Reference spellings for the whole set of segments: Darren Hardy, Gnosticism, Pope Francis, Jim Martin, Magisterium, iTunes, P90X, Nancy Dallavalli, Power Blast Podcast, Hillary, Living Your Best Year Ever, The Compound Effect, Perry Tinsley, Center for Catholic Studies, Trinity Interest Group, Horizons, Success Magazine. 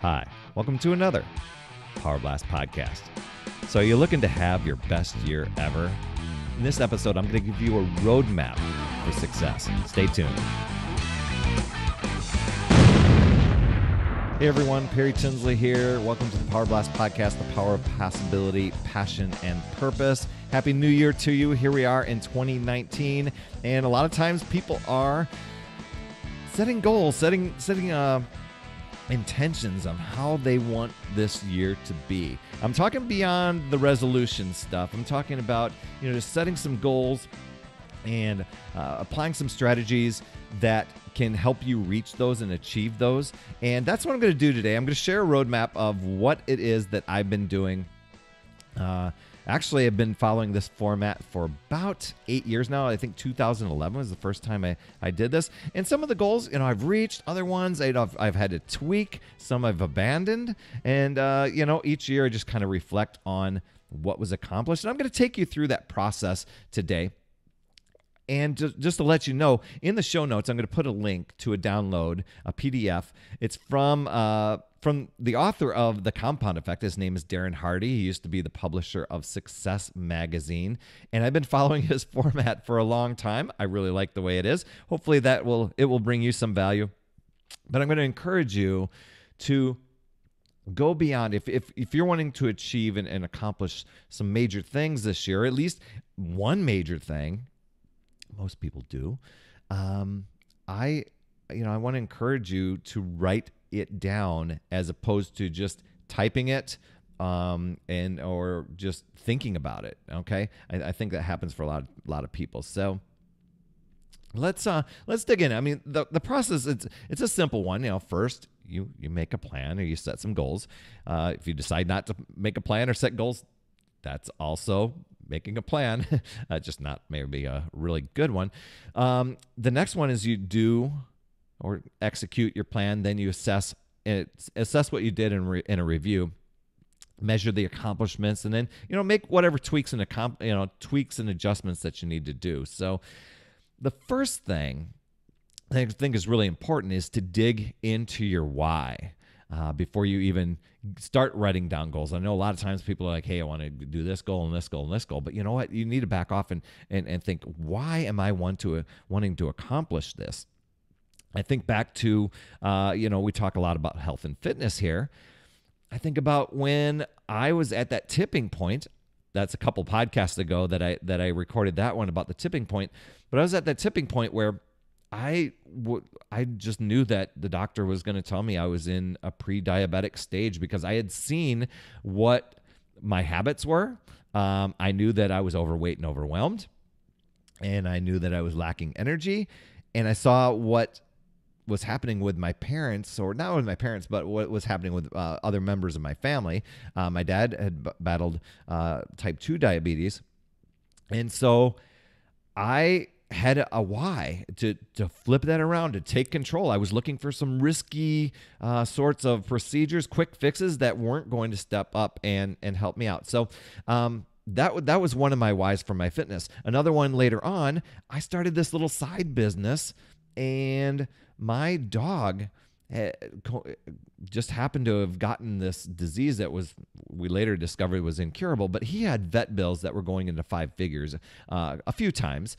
Hi, welcome to another Power Blast podcast. So you're looking to have your best year ever? In this episode, I'm going to give you a roadmap for success. Stay tuned. Hey everyone, Perry Tinsley here. Welcome to the Power Blast podcast, the power of possibility, passion, and purpose. Happy New Year to you. Here we are in 2019, and a lot of times people are setting goals, setting intentions on how they want this year to be. I'm talking beyond the resolution stuff. I'm talking about, just setting some goals and applying some strategies that can help you reach those and achieve those. And that's what I'm going to do today. I'm going to share a roadmap of what it is that I've been doing. Actually, I've been following this format for about 8 years now. I think 2011 was the first time I did this. And some of the goals, I've reached. Other ones I've had to tweak. Some I've abandoned. And, each year I just kind of reflect on what was accomplished. And I'm going to take you through that process today. And just to let you know, in the show notes, I'm going to put a link to a download, a PDF. It's from the author of The Compound Effect. His name is Darren Hardy. He used to be the publisher of Success Magazine. And I've been following his format for a long time. I really like the way it is. Hopefully it will bring you some value. But I'm going to encourage you to go beyond. If you're wanting to achieve and accomplish some major things this year, at least one major thing. Most people do. I want to encourage you to write it down as opposed to just typing it or just thinking about it. Okay, I think that happens for a lot of people. So let's dig in. I mean, the process it's a simple one. First you make a plan or you set some goals. If you decide not to make a plan or set goals, that's also making a plan, just not maybe a really good one. The next one is you do or execute your plan. Then you assess what you did in a review, measure the accomplishments, and then make whatever tweaks and tweaks and adjustments that you need to do. So the first thing I think is really important is to dig into your why. Before you even start writing down goals. I know a lot of times people are like, hey, I want to do this goal and this goal and this goal. But you know what? You need to back off and think, why am I wanting to accomplish this? I think back to, we talk a lot about health and fitness here. I think about when I was at that tipping point. That's a couple podcasts ago that I recorded that one about the tipping point. But I was at that tipping point where I just knew that the doctor was going to tell me I was in a pre-diabetic stage because I had seen what my habits were. I knew that I was overweight and overwhelmed, and I knew that I was lacking energy, and I saw what was happening with my parents, or not with my parents, but what was happening with other members of my family. My dad had battled type 2 diabetes, and so I had a why to flip that around, to take control. I was looking for some risky sorts of procedures, quick fixes that weren't going to step up and help me out. So that was one of my whys for my fitness. Another one later on, I started this little side business, and my dog just happened to have gotten this disease that we later discovered was incurable, but he had vet bills that were going into five figures a few times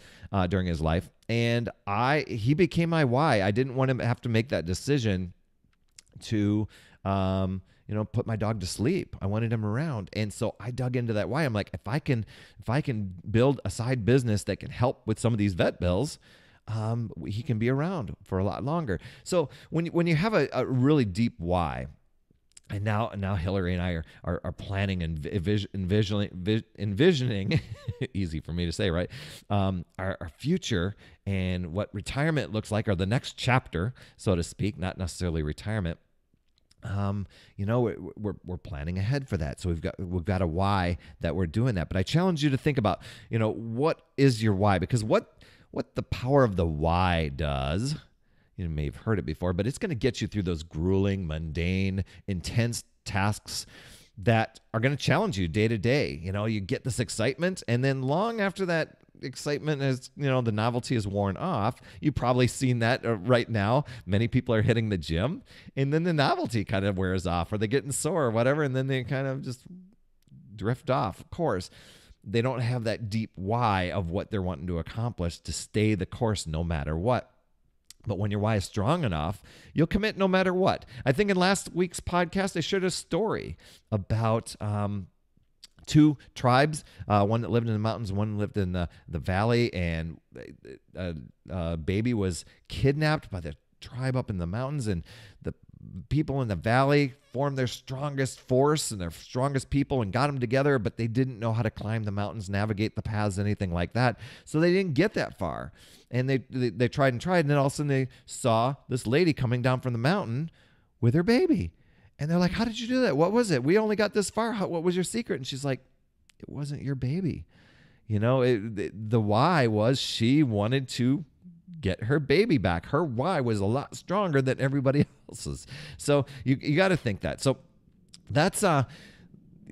during his life. And he became my why. I didn't want to have to make that decision to, put my dog to sleep. I wanted him around. And so I dug into that why. I'm like, if I can build a side business that can help with some of these vet bills, he can be around for a lot longer. So when you have a really deep why, and now Hillary and I are planning and envisioning, easy for me to say, right? Our future and what retirement looks like, or the next chapter, so to speak, not necessarily retirement. We're planning ahead for that. So we've got a why that we're doing that. But I challenge you to think about, what is your why? Because what the power of the why does, you may have heard it before, but it's going to get you through those grueling, mundane, intense tasks that are going to challenge you day to day. You get this excitement, and then long after that excitement has, you know, the novelty has worn off. You've probably seen that right now. Many people are hitting the gym and then the novelty kind of wears off, or they're getting sore or whatever. And then they kind of just drift off. Of course, they don't have that deep why of what they're wanting to accomplish to stay the course no matter what. But when your why is strong enough, you'll commit no matter what. I think in last week's podcast, I shared a story about two tribes, one that lived in the mountains, one lived in the valley, and a baby was kidnapped by the tribe up in the mountains, and the people in the valley formed their strongest force and their strongest people and got them together, but they didn't know how to climb the mountains, navigate the paths, anything like that. So they didn't get that far. And they tried and tried. And then all of a sudden they saw this lady coming down from the mountain with her baby. And they're like, how did you do that? What was it? We only got this far. What was your secret? And she's like, it wasn't your baby. You know, the why was she wanted to get her baby back. Her why was a lot stronger than everybody else's. So you got to think that. So that's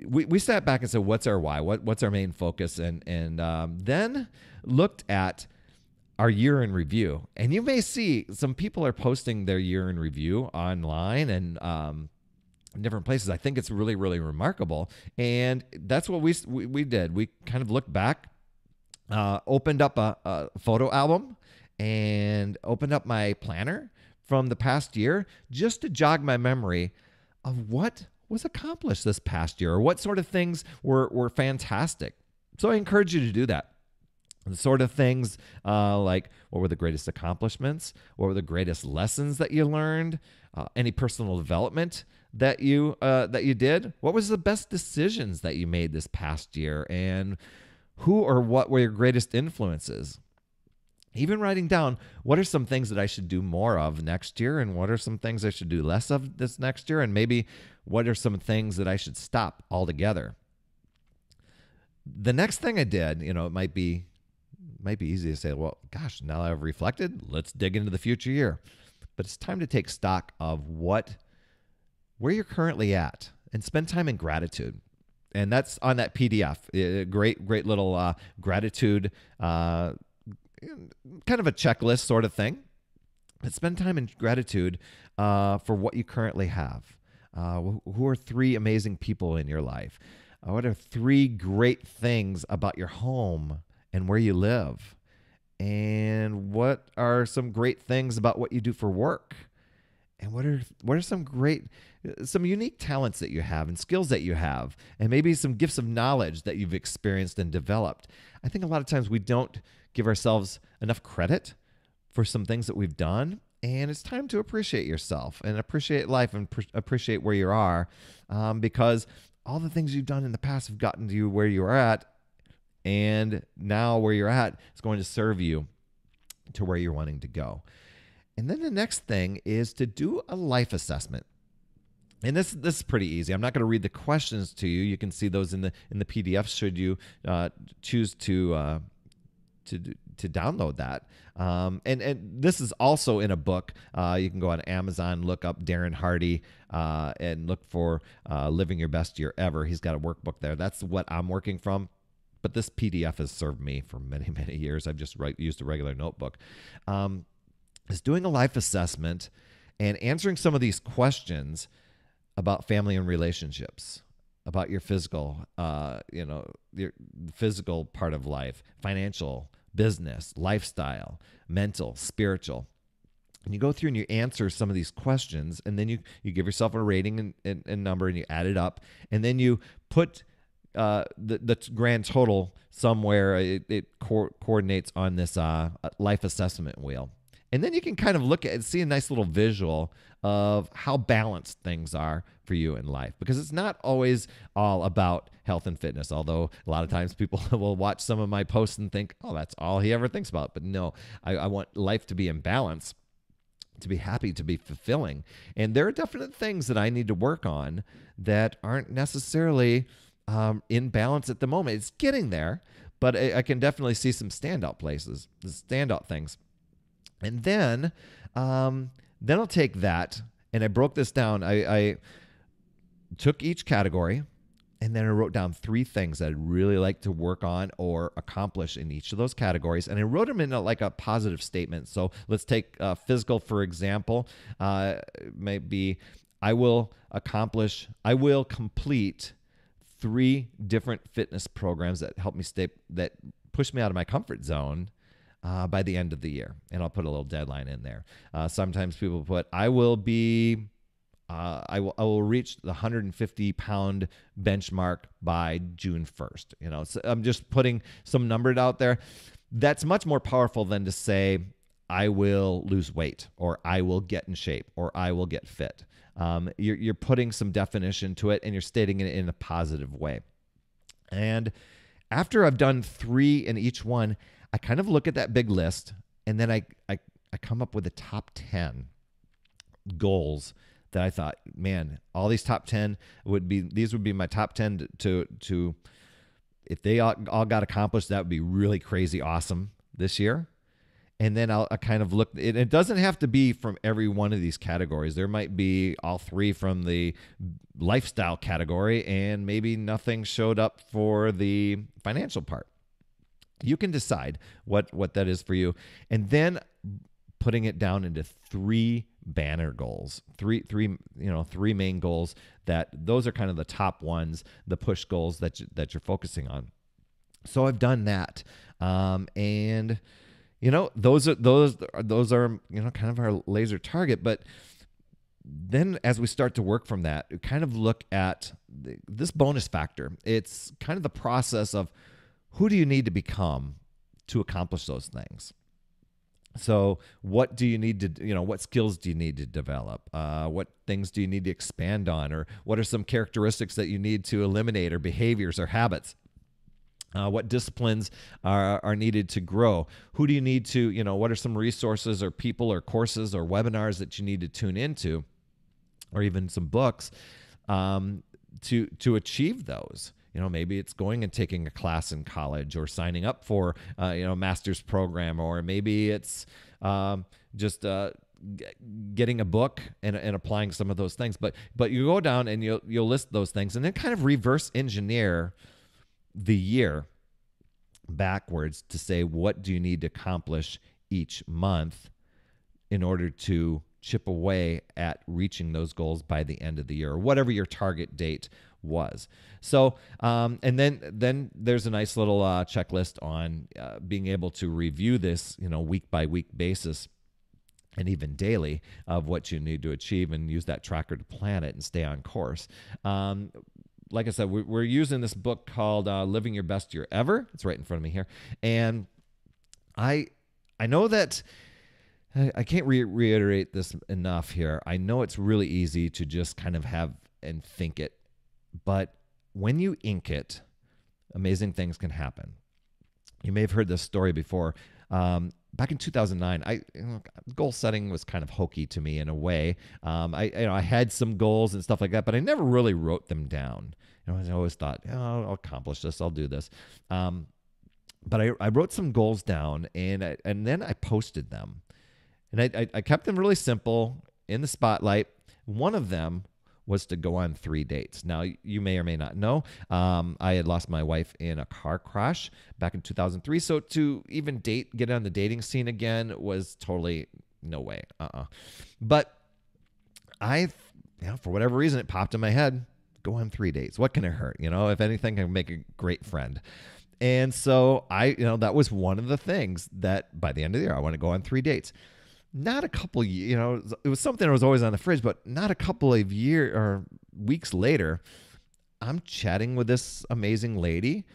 we sat back and said, what's our why? What's our main focus? And then looked at our year in review. And you may see some people are posting their year in review online and different places. I think it's really, really remarkable. And that's what we did. We kind of looked back, opened up a photo album, and opened up my planner from the past year just to jog my memory of what was accomplished this past year or what sort of things were fantastic. So I encourage you to do that. The sort of things like what were the greatest accomplishments? What were the greatest lessons that you learned? Any personal development that you did? What was the best decisions that you made this past year? And who or what were your greatest influences? Even writing down, what are some things that I should do more of next year? And what are some things I should do less of this next year? And maybe what are some things that I should stop altogether? The next thing I did, you know, it might be easy to say, well, gosh, now that I've reflected, let's dig into the future year. But it's time to take stock of where you're currently at and spend time in gratitude. And that's on that PDF, great little gratitude, kind of a checklist sort of thing. But spend time in gratitude for what you currently have. Who are three amazing people in your life? What are three great things about your home and where you live? And what are some great things about what you do for work? And what are some unique talents that you have and skills that you have, and maybe some gifts of knowledge that you've experienced and developed? I think a lot of times we don't give ourselves enough credit for some things that we've done, and it's time to appreciate yourself and appreciate life and appreciate where you are, because all the things you've done in the past have gotten to you where you are at, and now where you're at is going to serve you to where you're wanting to go. And then the next thing is to do a life assessment. And this is pretty easy. I'm not going to read the questions to you. You can see those in the PDF should you choose to download that. And this is also in a book. You can go on Amazon, look up Darren Hardy, and look for Living Your Best Year Ever. He's got a workbook there. That's what I'm working from. But this PDF has served me for many, many years. I've just used a regular notebook. Is doing a life assessment and answering some of these questions about family and relationships, about your physical, your physical part of life, financial, business, lifestyle, mental, spiritual. And you go through and you answer some of these questions, and then you give yourself a rating and number, and you add it up, and then you put the grand total somewhere. It coordinates on this life assessment wheel. And then you can kind of look at and see a nice little visual of how balanced things are for you in life, because it's not always all about health and fitness, although a lot of times people will watch some of my posts and think, oh, that's all he ever thinks about. But no, I want life to be in balance, to be happy, to be fulfilling. And there are definite things that I need to work on that aren't necessarily in balance at the moment. It's getting there, but I can definitely see some standout places, standout things. And then I'll take that, and I broke this down. I took each category, And then I wrote down 3 things that I'd really like to work on or accomplish in each of those categories. And I wrote them in like a positive statement. So let's take physical, for example. Maybe I will complete 3 different fitness programs that help me that push me out of my comfort zone by the end of the year. And I'll put a little deadline in there. Sometimes people put, I will reach the 150-pound benchmark by June 1st. You know, so I'm just putting some numbered out there. That's much more powerful than to say, I will lose weight, or I will get in shape, or I will get fit. You're putting some definition to it, and you're stating it in a positive way. And after I've done 3 in each one, I kind of look at that big list, and then I come up with the top 10 goals that I thought, man, all these top 10 would be my top 10 to if they all got accomplished, that would be really crazy awesome this year. And then I kind of look, it doesn't have to be from every one of these categories. There might be all 3 from the lifestyle category, and maybe nothing showed up for the financial part. You can decide what that is for you. And then putting it down into 3 banner goals, three main goals, that those are kind of the top ones, the push goals that you're focusing on. So I've done that. And you know, those are, you know, kind of our laser target. But then as we start to work from that, we kind of look at this bonus factor. It's kind of the process of who do you need to become to accomplish those things? So what do you need to, you know, what skills do you need to develop? What things do you need to expand on? Or what are some characteristics that you need to eliminate, or behaviors or habits? What disciplines are needed to grow? Who do you need to, you know, what are some resources or people or courses or webinars that you need to tune into, or even some books to achieve those? You know, maybe it's going and taking a class in college, or signing up for, you know, a master's program, or maybe it's just getting a book and applying some of those things. But you go down and you'll list those things, and then kind of reverse engineer the year backwards to say, what do you need to accomplish each month in order to chip away at reaching those goals by the end of the year, or whatever your target date was. So, and then there's a nice little checklist on being able to review this, you know, week by week basis, and even daily, of what you need to achieve, and use that tracker to plan it and stay on course. Like I said, we're using this book called Living Your Best Year Ever. It's right in front of me here. And I know that I can't reiterate this enough here. I know it's really easy to just kind of have and think it, but when you ink it, amazing things can happen. You may have heard this story before. Back in 2009, goal setting was kind of hokey to me in a way. I had some goals and stuff like that, but I never really wrote them down. You know, I always thought, oh, I'll accomplish this, I'll do this. But I wrote some goals down, and then I posted them. And I kept them really simple, in the spotlight. One of them was to go on 3 dates. Now, you may or may not know, I had lost my wife in a car crash back in 2003. So to even get on the dating scene again was totally no way. But for whatever reason, it popped in my head, go on 3 dates. What can it hurt? You know, if anything, I can make a great friend. And so that was one of the things that by the end of the year, I want to go on 3 dates. Not a couple, you know, it was something that was always on the fridge, but not a couple of years or weeks later, I'm chatting with this amazing lady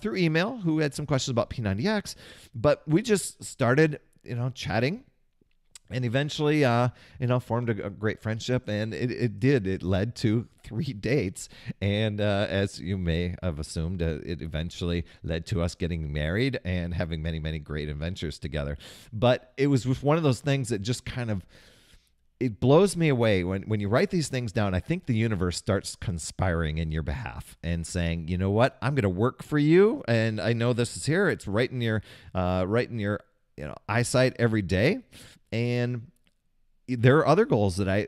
through email who had some questions about P90X, but we just started, you know, chatting, and eventually, formed a great friendship, and it led to 3 dates. And as you may have assumed, it eventually led to us getting married and having many, many great adventures together. But it was one of those things that just kind of, it blows me away. When you write these things down, I think the universe starts conspiring in your behalf and saying, you know what, I'm going to work for you. And I know this is here. It's right in your eyesight every day. And there are other goals that I,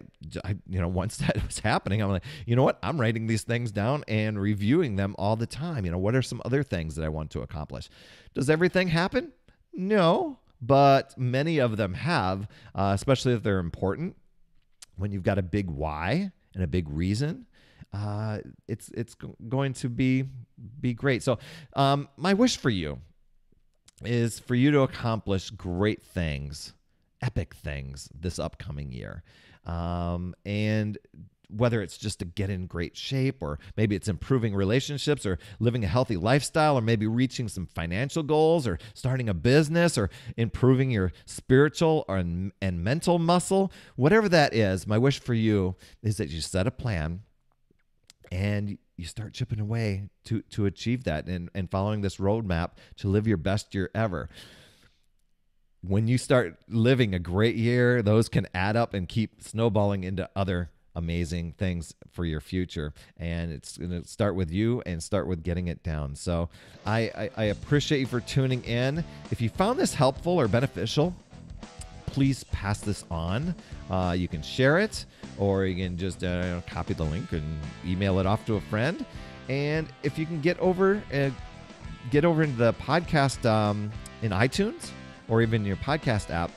you know, once that was happening, I'm like, you know what? I'm writing these things down and reviewing them all the time. You know, what are some other things that I want to accomplish? Does everything happen? No, but many of them have, especially if they're important. When you've got a big why and a big reason, it's going to be great. So my wish for you is for you to accomplish great things, epic things this upcoming year. And whether it's just to get in great shape, or maybe it's improving relationships, or living a healthy lifestyle, or maybe reaching some financial goals, or starting a business, or improving your spiritual and mental muscle, whatever that is, my wish for you is that you set a plan and you start chipping away to achieve that, and following this roadmap to live your best year ever. When you start living a great year, those can add up and keep snowballing into other amazing things for your future. And it's going to start with you and start with getting it down. So I appreciate you for tuning in. If you found this helpful or beneficial, please pass this on. You can share it, or you can just copy the link and email it off to a friend. And if you can get over into the podcast in iTunes, or even your podcast app,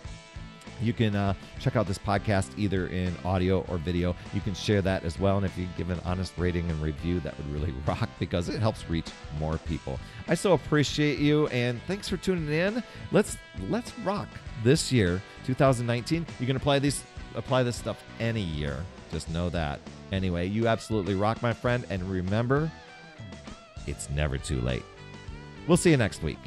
you can check out this podcast either in audio or video. You can share that as well. And if you give an honest rating and review, that would really rock, because it helps reach more people. I so appreciate you, and thanks for tuning in. Let's rock this year, 2019. You can apply this stuff any year. Just know that. Anyway, you absolutely rock, my friend. And remember, it's never too late. We'll see you next week.